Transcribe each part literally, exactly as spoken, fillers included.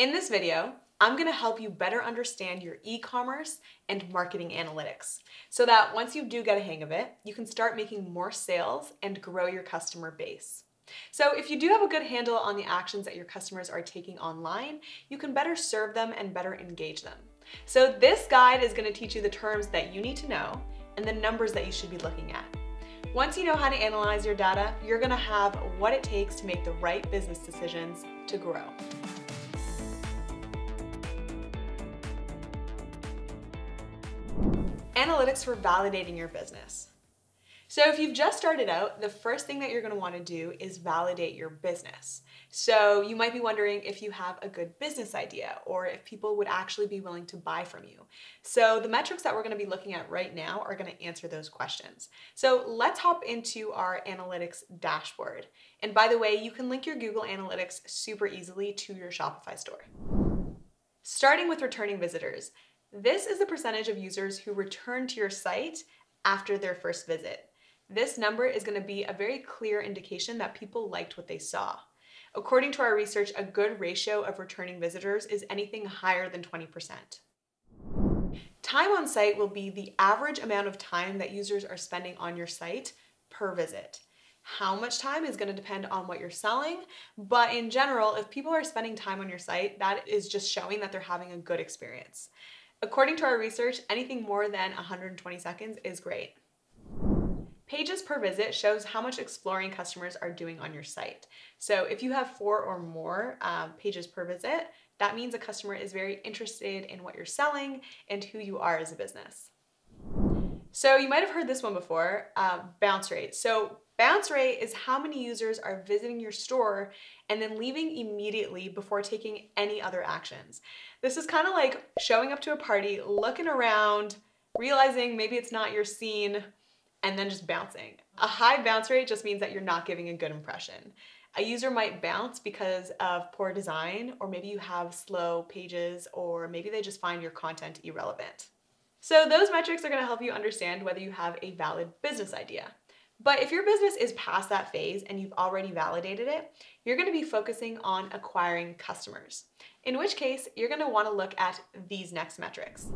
In this video, I'm gonna help you better understand your e-commerce and marketing analytics so that once you do get a hang of it, you can start making more sales and grow your customer base. So if you do have a good handle on the actions that your customers are taking online, you can better serve them and better engage them. So this guide is gonna teach you the terms that you need to know and the numbers that you should be looking at. Once you know how to analyze your data, you're gonna have what it takes to make the right business decisions to grow. Analytics for validating your business. So if you've just started out, the first thing that you're going to want to do is validate your business. So you might be wondering if you have a good business idea or if people would actually be willing to buy from you. So the metrics that we're going to be looking at right now are going to answer those questions. So let's hop into our analytics dashboard. And by the way, you can link your Google Analytics super easily to your Shopify store. Starting with returning visitors. This is the percentage of users who return to your site after their first visit. This number is going to be a very clear indication that people liked what they saw. According to our research, a good ratio of returning visitors is anything higher than twenty percent. Time on site will be the average amount of time that users are spending on your site per visit. How much time is going to depend on what you're selling, but in general, if people are spending time on your site, that is just showing that they're having a good experience. According to our research, anything more than one hundred twenty seconds is great. Pages per visit shows how much exploring customers are doing on your site. So if you have four or more uh, pages per visit, that means a customer is very interested in what you're selling and who you are as a business. So you might have heard this one before, uh, bounce rate. So bounce rate is how many users are visiting your store and then leaving immediately before taking any other actions. This is kind of like showing up to a party, looking around, realizing maybe it's not your scene, and then just bouncing. A high bounce rate just means that you're not giving a good impression. A user might bounce because of poor design, or maybe you have slow pages, or maybe they just find your content irrelevant. So those metrics are gonna help you understand whether you have a valid business idea. But if your business is past that phase and you've already validated it, you're going to be focusing on acquiring customers, in which case you're going to want to look at these next metrics.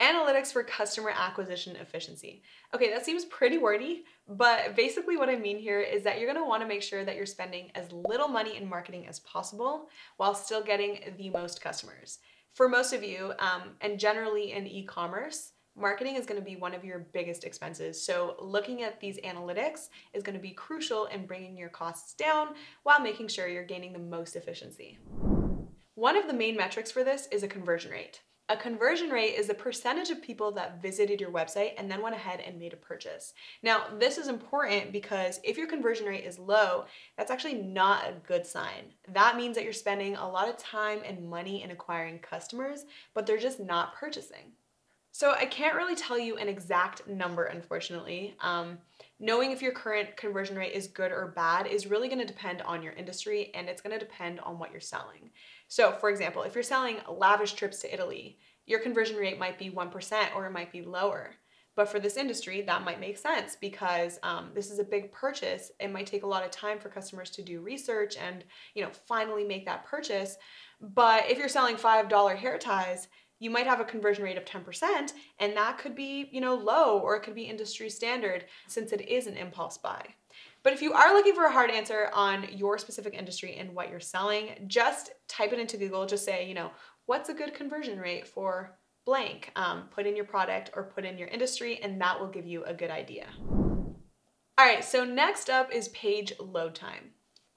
Analytics for customer acquisition efficiency. Okay, that seems pretty wordy, but basically what I mean here is that you're going to want to make sure that you're spending as little money in marketing as possible while still getting the most customers. For most of you, um, and generally in e-commerce, marketing is going to be one of your biggest expenses, so looking at these analytics is going to be crucial in bringing your costs down while making sure you're gaining the most efficiency. One of the main metrics for this is a conversion rate. A conversion rate is the percentage of people that visited your website and then went ahead and made a purchase. Now, this is important because if your conversion rate is low, that's actually not a good sign. That means that you're spending a lot of time and money in acquiring customers, but they're just not purchasing. So I can't really tell you an exact number, unfortunately. Um, knowing if your current conversion rate is good or bad is really going to depend on your industry, and it's going to depend on what you're selling. So for example, if you're selling lavish trips to Italy, your conversion rate might be one percent or it might be lower. But for this industry, that might make sense because um, this is a big purchase. It might take a lot of time for customers to do research and, you know, finally make that purchase. But if you're selling five dollar hair ties, you might have a conversion rate of ten percent, and that could be, you know, low, or it could be industry standard since it is an impulse buy. But if you are looking for a hard answer on your specific industry and what you're selling, just type it into Google. Just say, you know, what's a good conversion rate for blank? Um, put in your product or put in your industry, and that will give you a good idea. All right, so next up is page load time.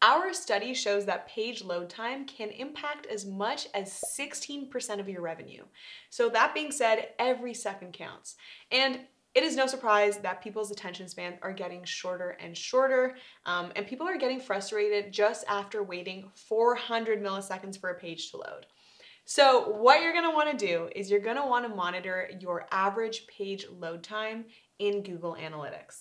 Our study shows that page load time can impact as much as sixteen percent of your revenue. So that being said, every second counts. And it is no surprise that people's attention spans are getting shorter and shorter, um, and people are getting frustrated just after waiting four hundred milliseconds for a page to load. So what you're gonna wanna do is you're gonna wanna monitor your average page load time in Google Analytics.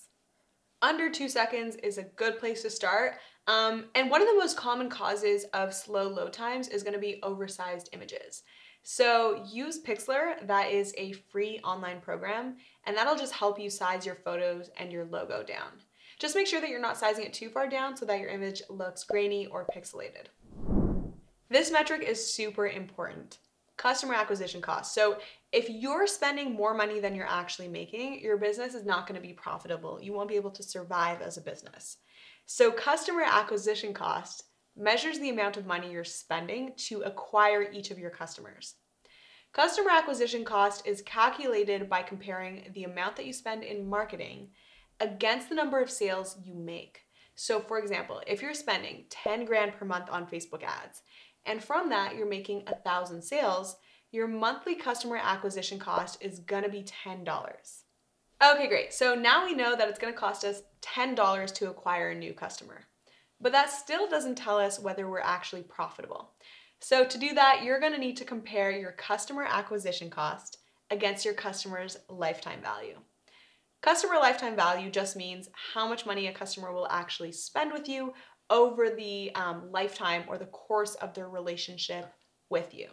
Under two seconds is a good place to start. Um, and one of the most common causes of slow load times is going to be oversized images. So use Pixlr, that is a free online program, and that'll just help you size your photos and your logo down. Just make sure that you're not sizing it too far down so that your image looks grainy or pixelated. This metric is super important. Customer acquisition cost. So if you're spending more money than you're actually making, your business is not going to be profitable. You won't be able to survive as a business. So customer acquisition cost measures the amount of money you're spending to acquire each of your customers. Customer acquisition cost is calculated by comparing the amount that you spend in marketing against the number of sales you make. So for example, if you're spending ten grand per month on Facebook ads, and from that you're making a thousand sales, your monthly customer acquisition cost is gonna be ten dollars. Okay, great. So now we know that it's gonna cost us ten dollars to acquire a new customer, but that still doesn't tell us whether we're actually profitable. So to do that, you're gonna need to compare your customer acquisition cost against your customer's lifetime value. Customer lifetime value just means how much money a customer will actually spend with you over the um, lifetime or the course of their relationship with you.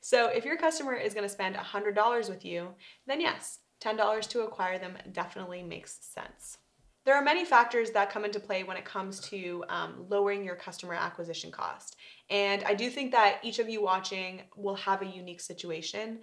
So if your customer is gonna spend one hundred dollars with you, then yes, ten dollars to acquire them definitely makes sense. There are many factors that come into play when it comes to um, lowering your customer acquisition cost. And I do think that each of you watching will have a unique situation,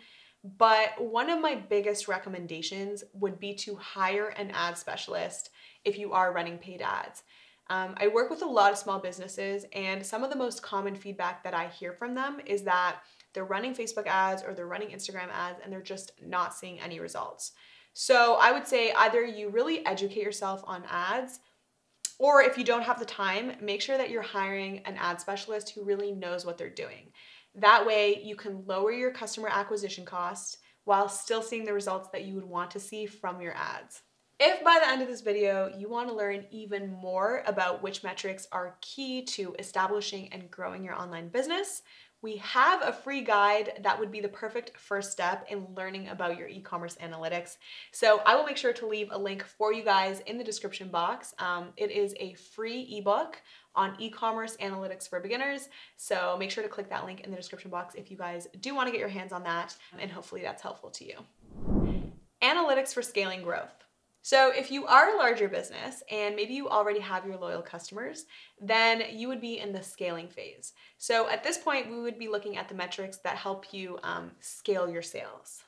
but one of my biggest recommendations would be to hire an ad specialist if you are running paid ads. Um, I work with a lot of small businesses, and some of the most common feedback that I hear from them is that they're running Facebook ads or they're running Instagram ads and they're just not seeing any results. So I would say either you really educate yourself on ads, or if you don't have the time, make sure that you're hiring an ad specialist who really knows what they're doing. That way you can lower your customer acquisition costs while still seeing the results that you would want to see from your ads. If by the end of this video, you want to learn even more about which metrics are key to establishing and growing your online business, we have a free guide that would be the perfect first step in learning about your e-commerce analytics. So I will make sure to leave a link for you guys in the description box. Um, it is a free ebook on e-commerce analytics for beginners. So make sure to click that link in the description box if you guys do want to get your hands on that, and hopefully that's helpful to you. Analytics for scaling growth. So if you are a larger business and maybe you already have your loyal customers, then you would be in the scaling phase. So at this point, we would be looking at the metrics that help you um, scale your sales.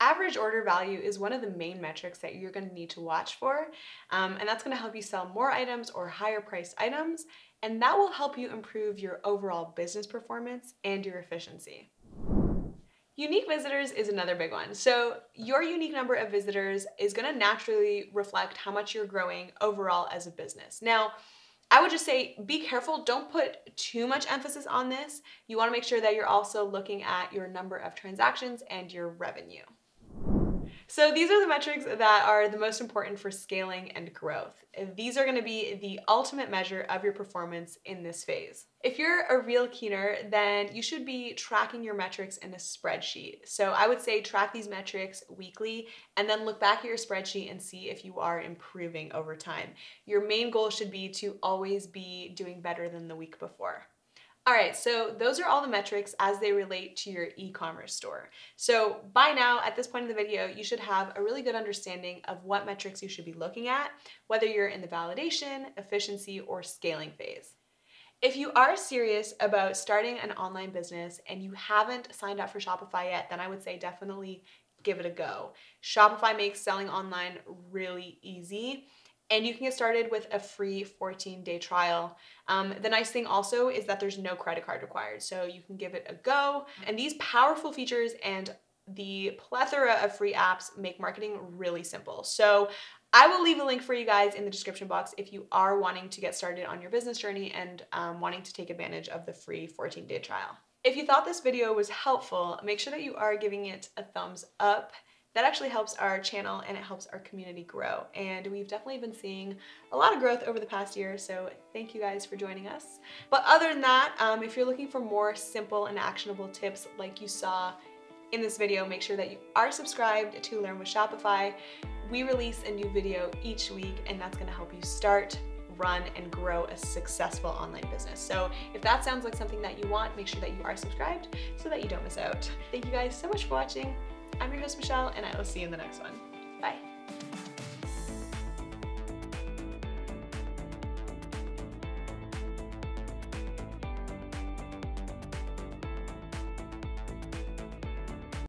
Average order value is one of the main metrics that you're going to need to watch for, um, and that's going to help you sell more items or higher priced items, and that will help you improve your overall business performance and your efficiency. Unique visitors is another big one. So your unique number of visitors is going to naturally reflect how much you're growing overall as a business. Now, I would just say be careful. Don't put too much emphasis on this. You want to make sure that you're also looking at your number of transactions and your revenue. So these are the metrics that are the most important for scaling and growth. These are going to be the ultimate measure of your performance in this phase. If you're a real keener, then you should be tracking your metrics in a spreadsheet. So I would say track these metrics weekly and then look back at your spreadsheet and see if you are improving over time. Your main goal should be to always be doing better than the week before. All right, so those are all the metrics as they relate to your e-commerce store. So by now, at this point in the video, you should have a really good understanding of what metrics you should be looking at, whether you're in the validation, efficiency, or scaling phase. If you are serious about starting an online business and you haven't signed up for Shopify yet, then I would say definitely give it a go. Shopify makes selling online really easy, and you can get started with a free fourteen day trial. Um, the nice thing also is that there's no credit card required, so you can give it a go. And these powerful features and the plethora of free apps make marketing really simple. So I will leave a link for you guys in the description box if you are wanting to get started on your business journey and um, wanting to take advantage of the free fourteen day trial. If you thought this video was helpful, make sure that you are giving it a thumbs up. That actually helps our channel and it helps our community grow. And we've definitely been seeing a lot of growth over the past year, so thank you guys for joining us. But other than that, um, if you're looking for more simple and actionable tips like you saw in this video, make sure that you are subscribed to Learn with Shopify. We release a new video each week, and that's gonna help you start, run, and grow a successful online business. So if that sounds like something that you want, make sure that you are subscribed so that you don't miss out. Thank you guys so much for watching. I'm your host, Michelle, and I will see you in the next one. Bye.